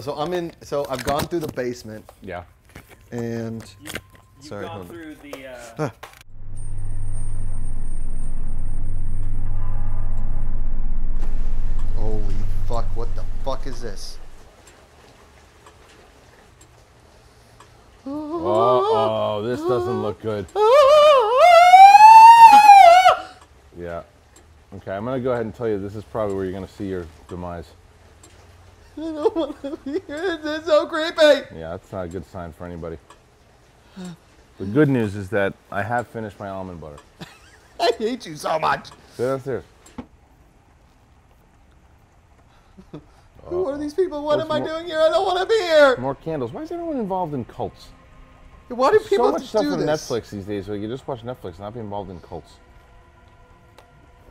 So I'm in. So I've gone through the basement. Yeah. And you've sorry, gone through the. Holy fuck! What the fuck is this? Oh, this doesn't look good. Yeah. Okay, I'm gonna go ahead and tell you this is probably where you're gonna see your demise. I don't want to be here. It's so creepy. Yeah, that's not a good sign for anybody. The good news is that I have finished my almond butter. I hate you so much. Sit downstairs. Who are these people? What am I doing here? I don't want to be here. More candles. Why is everyone involved in cults? Why do people do this? So much stuff on Netflix these days. So you just watch Netflix and not be involved in cults.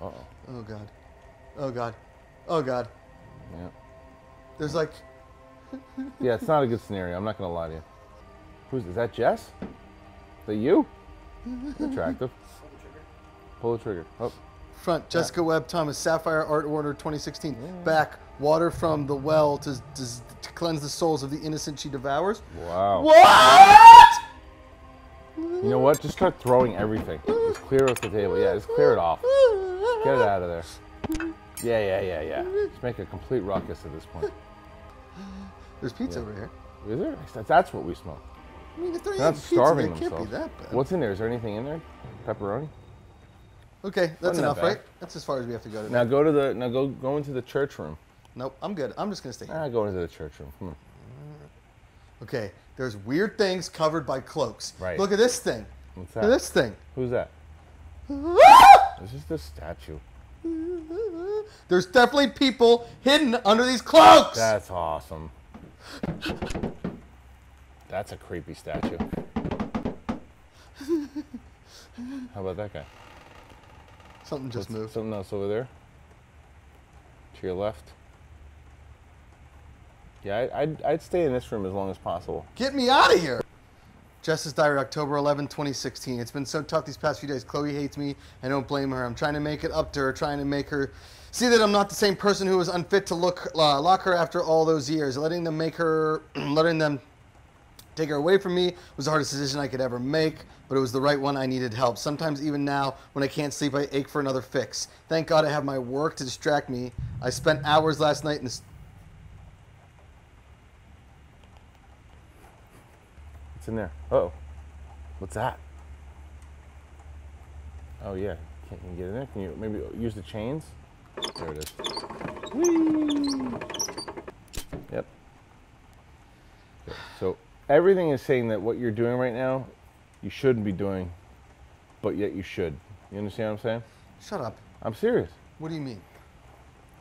Uh-oh. Oh, God. Oh, God. Oh, God. Yeah. There's like... Yeah, it's not a good scenario. I'm not going to lie to you. Is that Jess? Is that you? That's attractive. Pull the trigger. Oh. Front, Jessica Webb Thomas, Sapphire Art Order 2016. Yeah. Back, water from the well to cleanse the souls of the innocent she devours. Wow. What? You know what? Just start throwing everything. Just clear off the table. Yeah, just clear it off. Get it out of there. Yeah. Just make a complete ruckus at this point. There's pizza over here. Is there? That's what we smoke. I mean, if they're not starving themselves. Can't be that bad. What's in there? Is there anything in there? Pepperoni? Okay, that's enough, right? That's as far as we have to go today. Now go to the go into the church room. Nope, I'm good. I'm just gonna stay here. I'll go into the church room. Come on. Okay, there's weird things covered by cloaks. Right. Look at this thing. What's that? Look at this thing. Who's that? This is the statue. There's definitely people hidden under these cloaks. That's awesome. That's a creepy statue. How about that guy? Something just moved. Something else over there. To your left. Yeah, I'd stay in this room as long as possible. Get me out of here! Jess's Diary, October 11, 2016. It's been so tough these past few days. Chloe hates me. I don't blame her. I'm trying to make it up to her, trying to make her see that I'm not the same person who was unfit to lock her after all those years. Letting them take her away from me was the hardest decision I could ever make, but it was the right one. I needed help. Sometimes even now, when I can't sleep, I ache for another fix. Thank God I have my work to distract me. I spent hours last night in the... What's in there? Uh-oh. What's that? Oh, yeah. Can't you get in there? Can you maybe use the chains? There it is. Whee! Yep. Okay, so everything is saying that what you're doing right now, you shouldn't be doing, but yet you should. You understand what I'm saying? Shut up. I'm serious. What do you mean?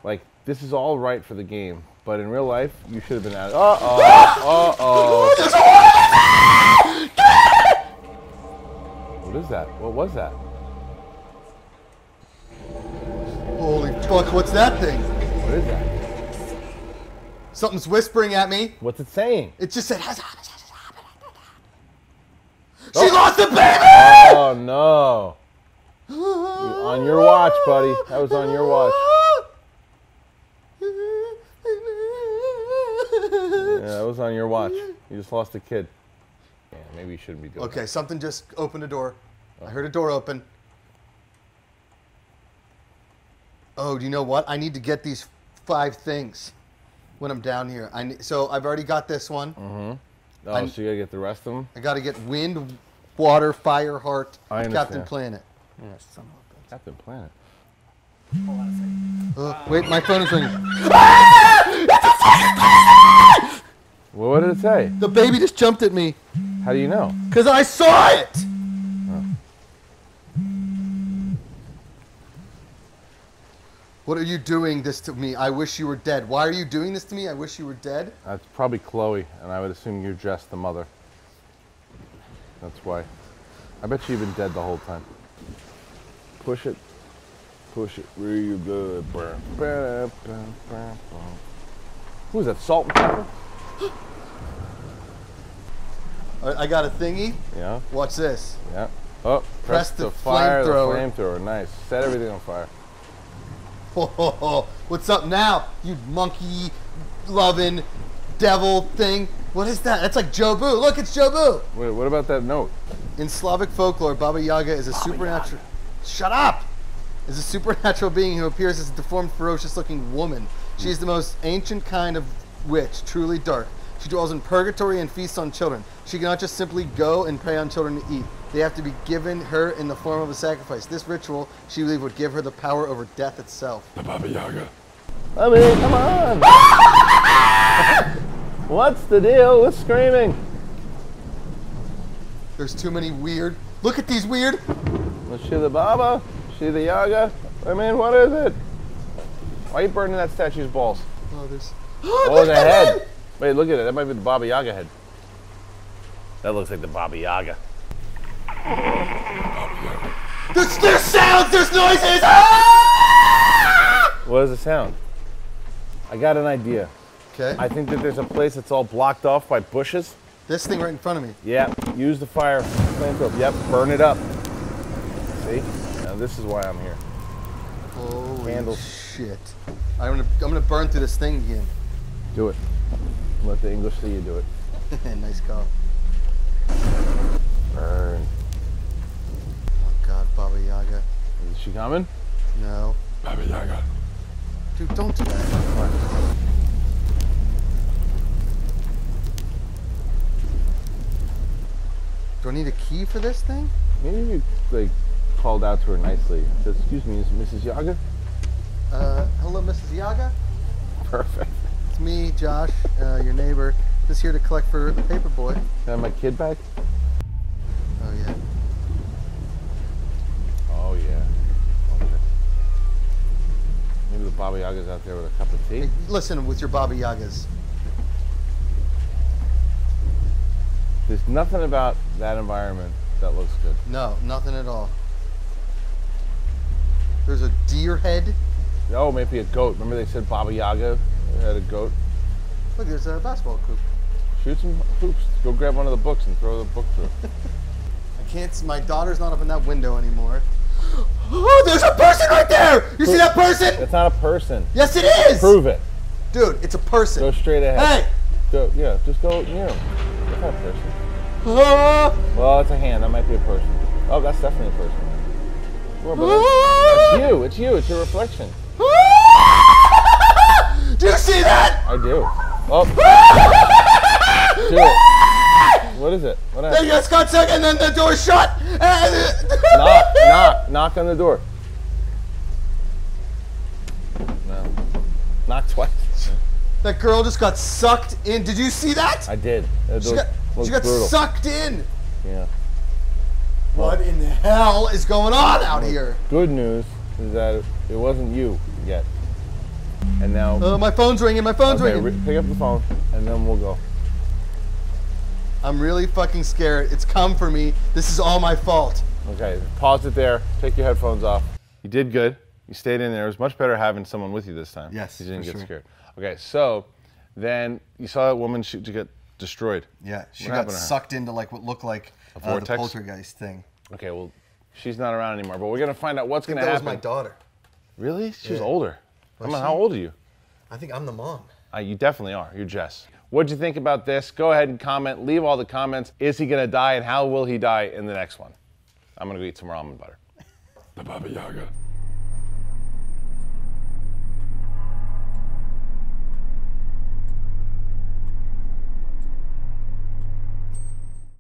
Like, this is all right for the game, but in real life, you should have been out of it. Uh-oh. Uh-oh. What is that? What was that? Holy fuck, what's that thing? What is that? Something's whispering at me. What's it saying? It just said, oh. She lost the baby! Oh no. You're on your watch, buddy. That was on your watch. Yeah, that was on your watch. You just lost a kid. Yeah, maybe you shouldn't be doing that. Okay, something just opened a door. Oh. I heard a door open. Oh, do you know what? I need to get these 5 things when I'm down here. So I've already got this one. Mm-hmm. Oh, so you got to get the rest of them? I got to get wind, water, fire, heart, Captain Planet. Yeah, some of them. Captain Planet. Hold on a second. Wait, my phone is ringing. It's a well, what did it say? The baby just jumped at me. How do you know? Because I saw it! Oh. What are you doing this to me? I wish you were dead. Why are you doing this to me? I wish you were dead. That's probably Chloe, and I would assume you're just the mother. That's why. I bet you've been dead the whole time. Push it. Push it real good. Who's that? Salt and pepper? I got a thingy. Yeah. Watch this. Yeah. Oh, press the flamethrower. Nice. Set everything on fire. What's up now, you monkey-loving devil thing. What is that? That's like Jobu. Look, it's Jobu. Wait, what about that note? In Slavic folklore, Baba Yaga is a supernatural... Shut up! Is a supernatural being who appears as a deformed, ferocious-looking woman. She is the most ancient kind of witch, truly dark. She dwells in purgatory and feasts on children. She cannot just simply go and prey on children to eat. They have to be given her in the form of a sacrifice. This ritual, she believed, would give her the power over death itself. The Baba Yaga. I mean, come on! What's the deal with screaming? There's too many weird... Look at these weird... Was she the Baba? Was she the Yaga? I mean, what is it? Why are you burning that statue's balls? Oh, there's... Oh, the head! Wait, look at it. That might be the Baba Yaga head. That looks like the Baba Yaga. There's sounds! There's noises! Ah! What is the sound? I got an idea. Okay. I think that there's a place that's all blocked off by bushes. This thing right in front of me. Yeah. Use the fire. Flamethrower. Yep. Burn it up. See? Now this is why I'm here. Holy shit. I'm gonna burn through this thing again. Do it. Let the English see you do it. Nice call. Burn. Oh God, Baba Yaga. Is she coming? No. Baba Yaga. Dude, don't do that. What? Do I need a key for this thing? Maybe you like called out to her nicely. Says, "Excuse me, is Mrs. Yaga?" Hello, Mrs. Yaga. Perfect. It's me, Josh, your neighbor. Just here to collect for the paper boy. Can I have my kid back? Oh yeah. Oh yeah. Okay. Maybe the Baba Yaga's out there with a cup of tea. Hey, listen, with your Baba Yagas. There's nothing about that environment that looks good. No, nothing at all. There's a deer head. Oh, maybe a goat. Remember they said Baba Yaga had a goat? Look, there's a basketball hoop. Shoot some hoops. Go grab one of the books and throw the book through. I can't, my daughter's not up in that window anymore. Oh, there's a person right there! You see that person? That's not a person. Yes, it is! Prove it. Dude, it's a person. Go straight ahead. Hey! Go, yeah, just go near him. That's not a person. Well, it's a hand. That might be a person. Oh, that's definitely a person. It's you. It's you. It's your reflection. Do you see that? I do. Oh. Do it. What is it? What happened? They just got stuck and then the door shut. Knock. Knock. Knock on the door. No. Knock twice. That girl just got sucked in. Did you see that? I did. She got sucked in. Yeah. Well, what in the hell is going on out here? Good news is that it wasn't you yet. And now... my phone's ringing. My phone's ringing. Pick up the phone and then we'll go. I'm really fucking scared. It's come for me. This is all my fault. Okay. Pause it there. Take your headphones off. You did good. You stayed in there. It was much better having someone with you this time. Yes, you didn't get scared. Okay, so then you saw that woman she got destroyed. Yeah, she got sucked into like what looked like a vortex? The poltergeist thing. Okay, well, she's not around anymore, but we're gonna find out what's gonna happen. That was my daughter. Really? She was older. Come on, how old are you? I think I'm the mom. You definitely are. You're Jess. What'd you think about this? Go ahead and comment. Leave all the comments. Is he gonna die, and how will he die in the next one? I'm gonna go eat some ramen butter. The Baba Yaga.